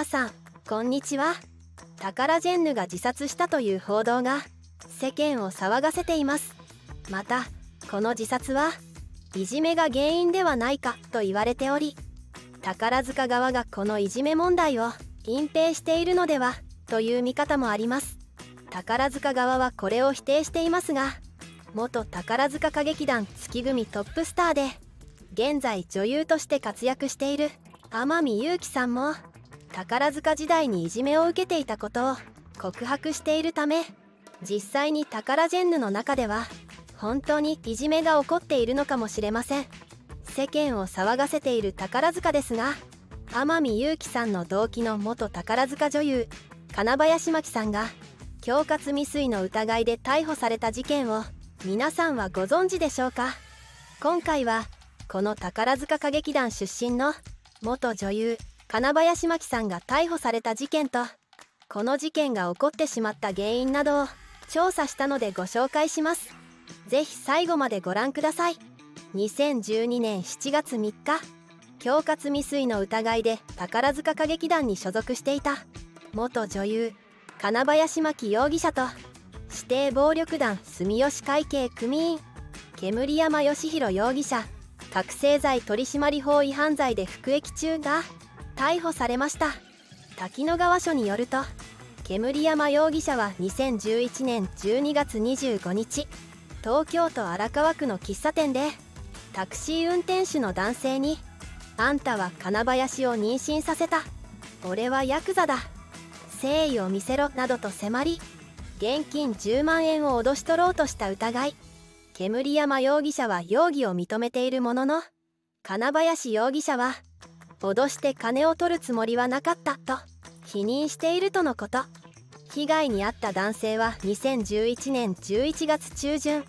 皆さんこんにちは。タカラジェンヌが自殺したという報道が世間を騒がせています。またこの自殺はいじめが原因ではないかと言われており、宝塚側がこのいじめ問題を隠蔽しているのではという見方もあります。宝塚側はこれを否定していますが、元宝塚歌劇団月組トップスターで現在女優として活躍している天海祐希さんも宝塚時代にいじめを受けていたことを告白しているため、実際にタカラジェンヌの中では本当にいじめが起こっているのかもしれません。世間を騒がせている宝塚ですが、天海祐希さんの同期の元宝塚女優金林真紀さんが恐喝未遂の疑いで逮捕された事件を皆さんはご存知でしょうか。今回はこの宝塚歌劇団出身の元女優金林真紀さんが逮捕された事件と、この事件が起こってしまった原因などを調査したのでご紹介します。ぜひ最後までご覧ください。2012年7月3日、恐喝未遂の疑いで宝塚歌劇団に所属していた元女優金林真紀容疑者と指定暴力団住吉会系組員煙山義弘容疑者、覚醒剤取締法違反罪で服役中が逮捕されました。滝野川署によると、煙山容疑者は2011年12月25日東京都荒川区の喫茶店でタクシー運転手の男性に「あんたは金林を妊娠させた。俺はヤクザだ。誠意を見せろ」などと迫り、現金10万円を脅し取ろうとした疑い。煙山容疑者は容疑を認めているものの、金林容疑者は脅して金を取るつもりはなかったと否認しているとのこと。被害に遭った男性は2011年11月中旬、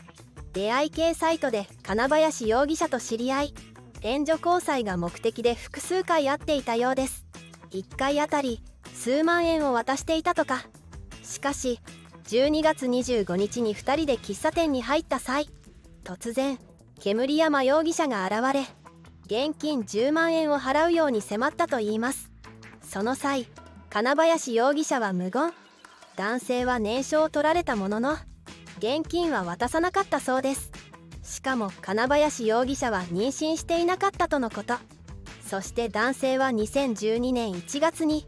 出会い系サイトで金林容疑者と知り合い、援助交際が目的で複数回会っていたようです。1回あたり数万円を渡していたとか。しかし12月25日に2人で喫茶店に入った際、突然煙山容疑者が現れ、現金10万円を払うように迫ったといいます。その際金林容疑者は無言、男性は念書を取られたものの現金は渡さなかったそうです。しかも金林容疑者は妊娠していなかったとのこと。そして男性は2012年1月に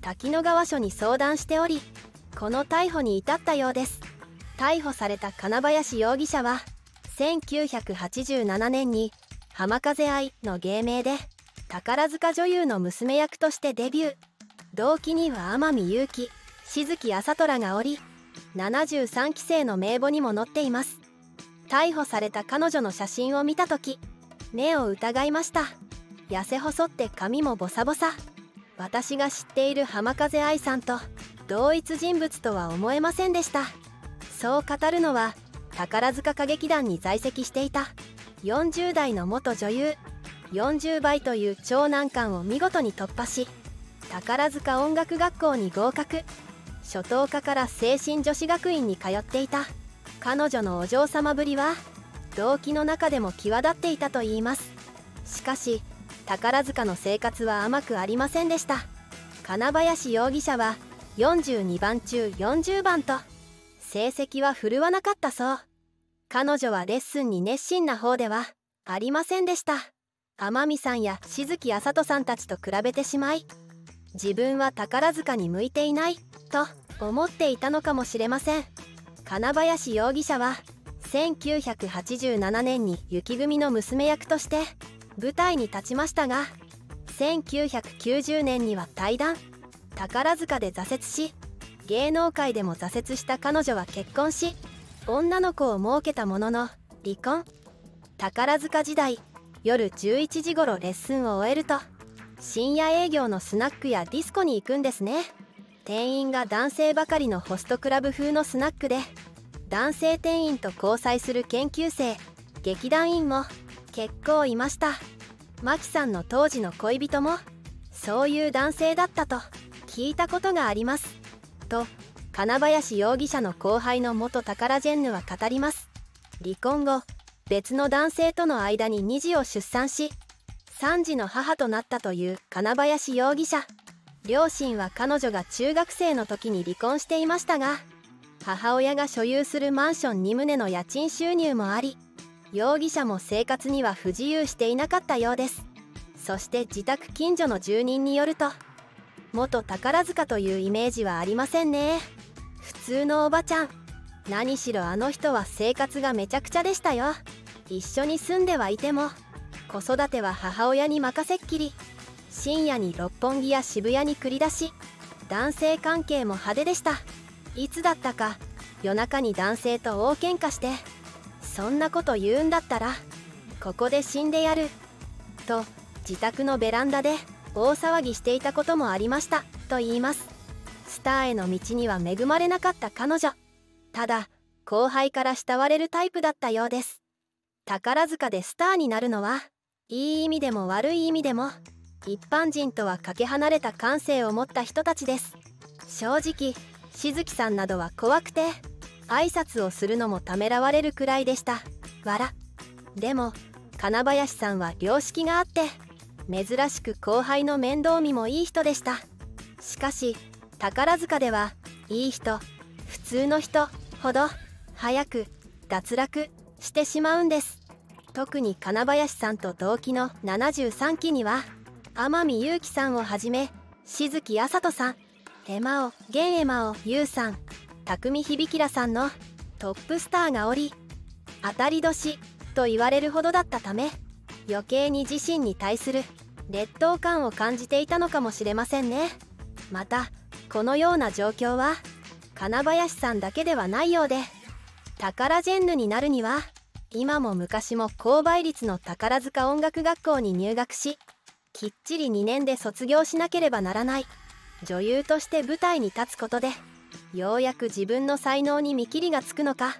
滝野川署に相談しており、この逮捕に至ったようです。逮捕された金林容疑者は1987年に浜風愛の芸名で宝塚女優の娘役としてデビュー。同期には天海祐希、静木朝虎がおり、73期生の名簿にも載っています。逮捕された彼女の写真を見た時、目を疑いました。痩せ細って髪もボサボサ。私が知っている浜風愛さんと同一人物とは思えませんでした。そう語るのは宝塚歌劇団に在籍していた40代の元女優。40倍という超難関を見事に突破し、宝塚音楽学校に合格。初等科から精神女子学院に通っていた彼女のお嬢様ぶりは動機の中でも際立っていたといいます。しかし宝塚の生活は甘くありませんでした。金林容疑者は42番中40番と成績は振るわなかったそう。彼女はレッスンに熱心な方ではありませんでした。天海さんや静木あさとさんたちと比べてしまい、自分は宝塚に向いていないと思っていたのかもしれません。金林容疑者は1987年に雪組の娘役として舞台に立ちましたが、1990年には退団。宝塚で挫折し、芸能界でも挫折した彼女は結婚し、女の子を設けたものの離婚。宝塚時代、夜11時頃レッスンを終えると深夜営業のスナックやディスコに行くんですね。店員が男性ばかりのホストクラブ風のスナックで、男性店員と交際する研究生劇団員も結構いました。真紀さんの当時の恋人もそういう男性だったと聞いたことがありますと、金林容疑者の後輩の元タカラジェンヌは語ります。離婚後、別の男性との間に2児を出産し3児の母となったという金林容疑者。両親は彼女が中学生の時に離婚していましたが、母親が所有するマンション2棟の家賃収入もあり、容疑者も生活には不自由していなかったようです。そして自宅近所の住人によると、元宝塚というイメージはありませんね。普通のおばちゃん、何しろあの人は生活がめちゃくちゃでしたよ。一緒に住んではいても子育ては母親に任せっきり、深夜に六本木や渋谷に繰り出し、男性関係も派手でした。いつだったか夜中に男性と大喧嘩して、そんなこと言うんだったらここで死んでやると自宅のベランダで大騒ぎしていたこともありましたと言います。スターへの道には恵まれなかった彼女、ただ後輩から慕われるタイプだったようです。宝塚でスターになるのは、いい意味でも悪い意味でも一般人とはかけ離れた感性を持った人たちです。正直しずきさんなどは怖くて挨拶をするのもためらわれるくらいでした笑。でも金林さんは良識があって、珍しく後輩の面倒見もいい人でした。しかし宝塚では、いい人、普通の人ほど早く脱落してしまうんです。特に金林さんと同期の73期には、天海祐希さんをはじめ静木あさとさん、現エマオ優さん、匠響らさんのトップスターがおり、当たり年と言われるほどだったため、余計に自身に対する劣等感を感じていたのかもしれませんね。またこのような状況は金林さんだけではないようで、宝ジェンヌになるには今も昔も高倍率の宝塚音楽学校に入学し、きっちり2年で卒業しなければならない。女優として舞台に立つことで、ようやく自分の才能に見切りがつくのか、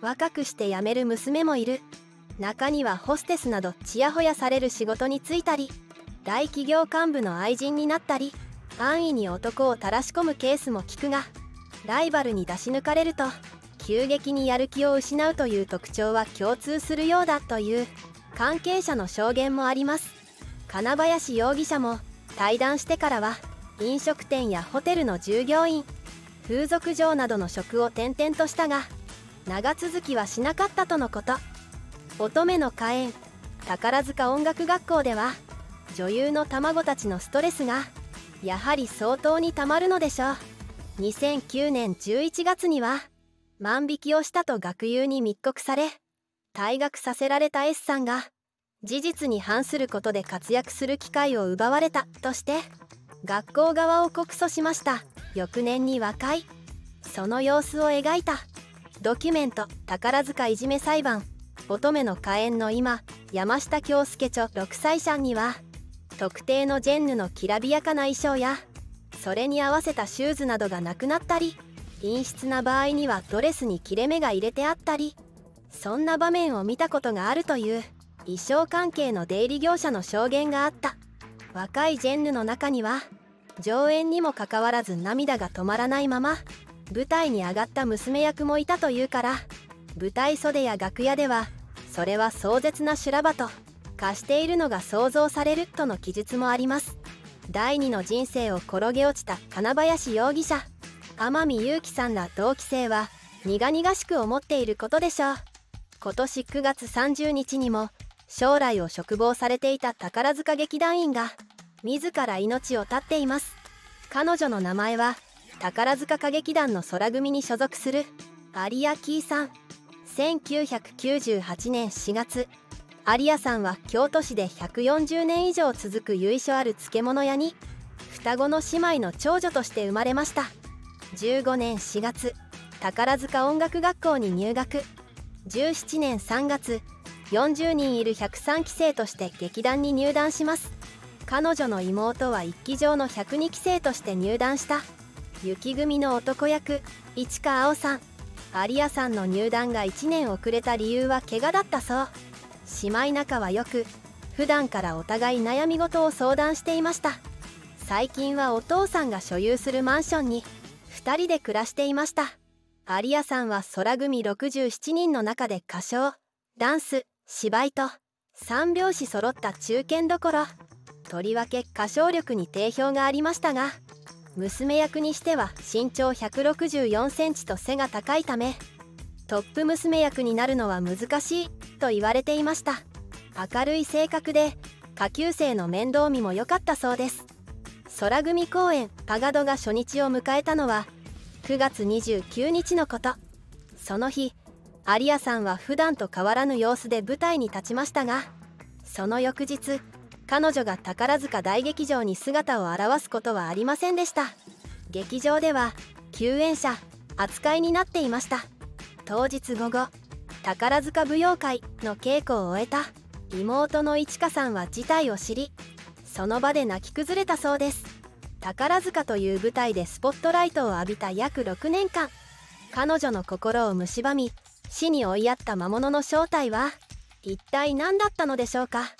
若くして辞める娘もいる。中にはホステスなどちやほやされる仕事に就いたり、大企業幹部の愛人になったり、安易に男をたらし込むケースも聞くが、ライバルに出し抜かれると急激にやる気を失うという特徴は共通するようだという関係者の証言もあります。金林容疑者も退団してからは、飲食店やホテルの従業員、風俗嬢などの職を転々としたが、長続きはしなかったとのこと。乙女の花園宝塚音楽学校では、女優の卵たちのストレスがやはり相当にたまるのでしょう。2009年11月には万引きをしたと学友に密告され、退学させられた S さんが、事実に反することで活躍する機会を奪われたとして学校側を告訴しました。翌年に和解、その様子を描いたドキュメント「宝塚いじめ裁判乙女の花園」の今、山下恭介著6歳さんには、特定のジェンヌのきらびやかな衣装やそれに合わせたシューズなどがなくなったり、陰湿な場合にはドレスに切れ目が入れてあったり、そんな場面を見たことがあるという衣装関係の出入り業者の証言があった。若いジェンヌの中には、上演にもかかわらず涙が止まらないまま舞台に上がった娘役もいたというから、舞台袖や楽屋ではそれは壮絶な修羅場と化しているのが想像されるとの記述もあります。第二の人生を転げ落ちた金林容疑者、天海祐希さんら同期生は苦々しく思っていることでしょう。今年9月30日にも、将来を嘱望されていた宝塚劇団員が自ら命を絶っています。彼女の名前は宝塚歌劇団の空組に所属するアリア・キーさん。1998年4月、アリアさんは京都市で140年以上続く由緒ある漬物屋に双子の姉妹の長女として生まれました。15年4月、宝塚音楽学校に入学。17年3月、40人いる103期生として劇団に入団します。彼女の妹は1期上の102期生として入団した雪組の男役市川青さん。アリアさんの入団が1年遅れた理由は怪我だったそう。姉妹仲はよく、普段からお互い悩み事を相談していました。最近はお父さんが所有するマンションに2人で暮らしていました。アリアさんは空組67人の中で歌唱、ダンス、芝居と3拍子揃った中堅どころ、とりわけ歌唱力に定評がありましたが、娘役にしては身長164センチと背が高いためトップ娘役になるのは難しいと言われていました。明るい性格で下級生の面倒見も良かったそうです。宙組公演パガドが初日を迎えたのは9月29日のこと。その日有谷さんは普段と変わらぬ様子で舞台に立ちましたが、その翌日彼女が宝塚大劇場に姿を現すことはありませんでした。劇場では休演者扱いになっていました。当日午後、宝塚舞踊会の稽古を終えた妹の一華さんは事態を知り、その場で泣き崩れたそうです。宝塚という舞台でスポットライトを浴びた約6年間、彼女の心を蝕み死に追いやった魔物の正体は一体何だったのでしょうか。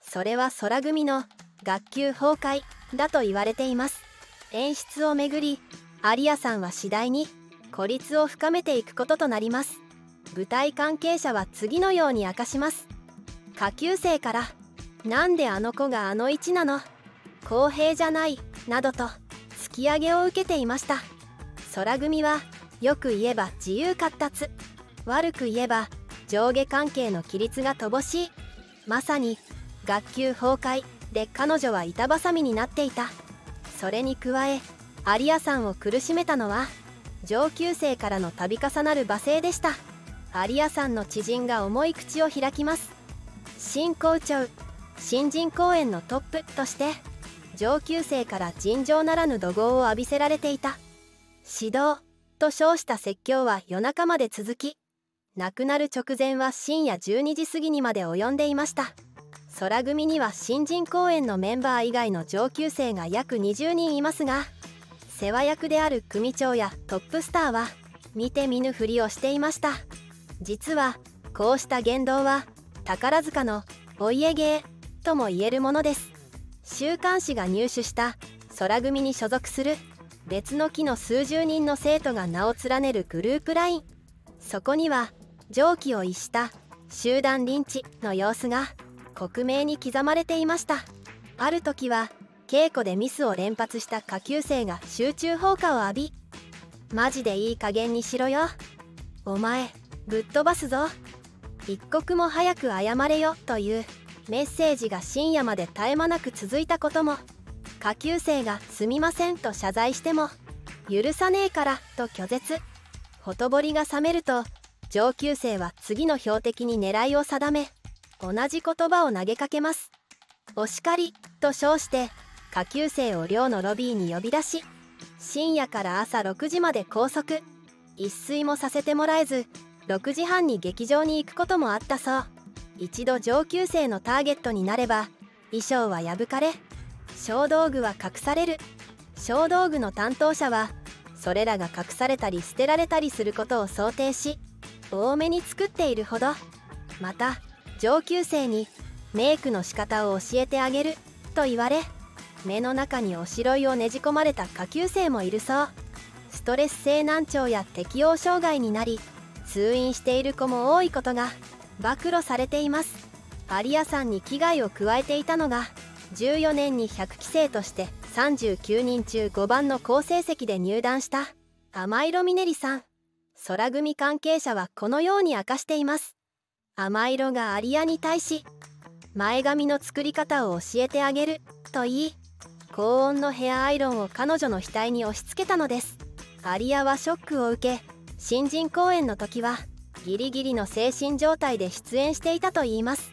それは宙組の学級崩壊だと言われています。演出をめぐり有谷さんは次第に孤立を深めていくこととなります。舞台関係者は次のように明かします。下級生から「なんであの子があの位置なの?公平じゃない」などと突き上げを受けていました。宙組はよく言えば自由闊達、悪く言えば上下関係の規律が乏しい、まさに学級崩壊で彼女は板挟みになっていた。それに加え有谷さんを苦しめたのは上級生からの度重なる罵声でした。有谷さんの知人が重い口を開きます。新校長新人公演のトップとして上級生から尋常ならぬ怒号を浴びせられていた。指導と称した説教は夜中まで続き、亡くなる直前は深夜12時過ぎにまで及んでいました。宙組には新人公演のメンバー以外の上級生が約20人いますが、世話役である組長やトップスターは見て見ぬふりをしていました。実はこうした言動は宝塚のお家芸とも言えるものです。週刊誌が入手した宙組に所属する別の期の数十人の生徒が名を連ねるグループLINE、そこには常軌を逸した集団リンチの様子が克明に刻まれていました。ある時は稽古でミスを連発した下級生が集中砲火を浴び「マジでいい加減にしろよ」「お前ぶっ飛ばすぞ」「一刻も早く謝れよ」というメッセージが深夜まで絶え間なく続いたことも、下級生が「すみません」と謝罪しても「許さねえから」と拒絶。ほとぼりが冷めると上級生は次の標的に狙いを定め、同じ言葉を投げかけます。お叱りと称して下級生を寮のロビーに呼び出し、深夜から朝6時まで拘束、一睡もさせてもらえず6時半に劇場に行くこともあったそう。一度上級生のターゲットになれば衣装は破かれ小道具は隠される。小道具の担当者はそれらが隠されたり捨てられたりすることを想定し多めに作っているほど、また上級生にメイクの仕方を教えてあげると言われ、目の中におしろいをねじ込まれた下級生もいるそう。ストレス性難聴や適応障害になり通院している子も多いことが暴露されています。有谷さんに危害を加えていたのが14年に100期生として39人中5番の好成績で入団した甘色みねりさん。宙組関係者はこのように明かしています。甘色が有谷に対し前髪の作り方を教えてあげると言い、高温のヘアアイロンを彼女の額に押し付けたのです。有谷はショックを受け、新人公演の時はギリギリの精神状態で出演していたといいます。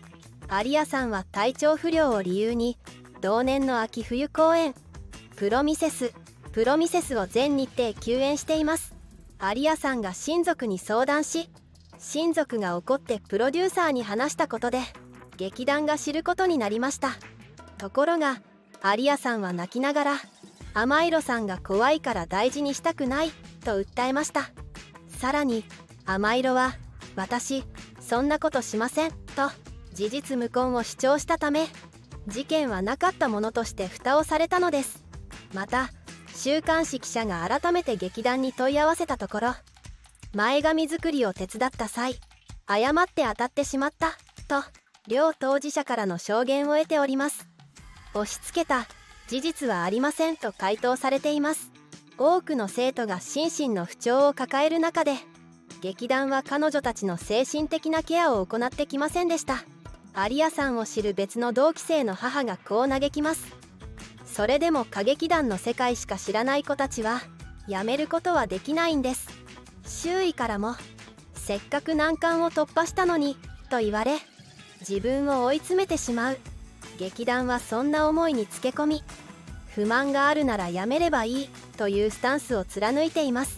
有谷さんは体調不良を理由に同年の秋冬公演プロミセスを全日程休演しています。有谷さんが親族に相談し、親族が怒ってプロデューサーに話したことで劇団が知ることになりました。ところが有谷さんは泣きながら「甘色さんが怖いから大事にしたくない」と訴えました。さらに甘色は「私そんなことしません」と事実無根を主張したため、事件はなかったものとして蓋をされたのです。また週刊誌記者が改めて劇団に問い合わせたところ、前髪作りを手伝った際誤って当たってしまったと両当事者からの証言を得ております。押し付けた事実はありませんと回答されています。多くの生徒が心身の不調を抱える中で、劇団は彼女たちの精神的なケアを行ってきませんでした。有谷さんを知る別の同期生の母がこう嘆きます。それでも歌劇団の世界しか知らない子たちはやめることはできないんです。周囲からも「せっかく難関を突破したのに」と言われ、自分を追い詰めてしまう。劇団はそんな思いにつけ込み、不満があるならやめればいいというスタンスを貫いています。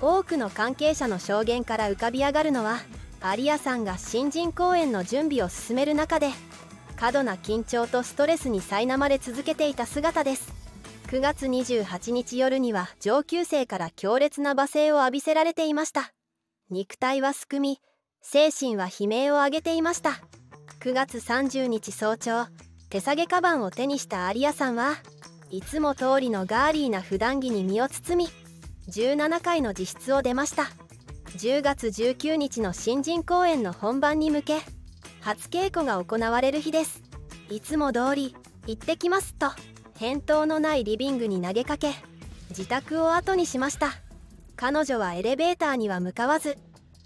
多くの関係者の証言から浮かび上がるのは、有谷さんが新人公演の準備を進める中で過度な緊張とストレスに苛まれ続けていた姿です。9月28日夜には上級生から強烈な罵声を浴びせられていました。肉体はすくみ、精神は悲鳴を上げていました。9月30日早朝、手提げカバンを手にした有谷さんは、いつも通りのガーリーな普段着に身を包み、17階の自室を出ました。10月19日の新人公演の本番に向け、初稽古が行われる日です。いつも通り行ってきますと返答のないリビングに投げかけ、自宅を後にしました。彼女はエレベーターには向かわず、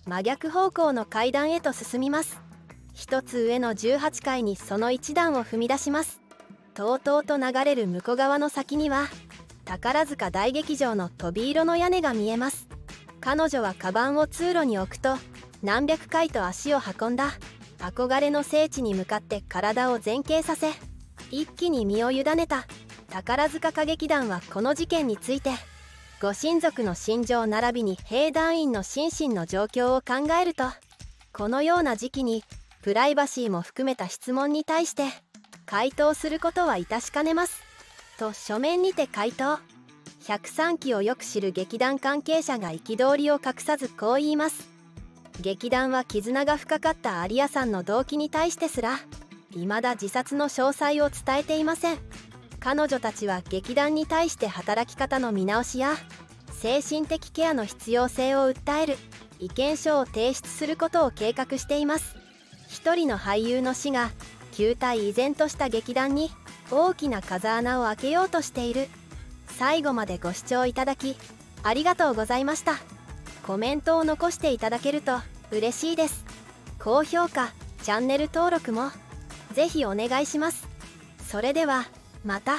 真逆方向の階段へと進みます。一つ上の18階にその一段を踏み出します。とうとうと流れる向こう側の先には、宝塚大劇場の飛び色の屋根が見えます。彼女はカバンを通路に置くと、何百回と足を運んだ憧れの聖地に向かって体を前傾させ、一気に身を委ねた。宝塚歌劇団はこの事件について、ご親族の心情並びに兵団員の心身の状況を考えると、このような時期にプライバシーも含めた質問に対して回答することは致しかねますと書面にて回答。103期をよく知る劇団関係者が憤りを隠さずこう言います。劇団は絆が深かった有谷さんの動機に対してすら、未だ自殺の詳細を伝えていません。彼女たちは劇団に対して働き方の見直しや精神的ケアの必要性を訴える意見書を提出することを計画しています。一人の俳優の死が旧態依然とした劇団に大きな風穴を開けようとしている。最後までご視聴いただきありがとうございました。コメントを残していただけると嬉しいです。高評価、チャンネル登録もぜひお願いします。それではまた。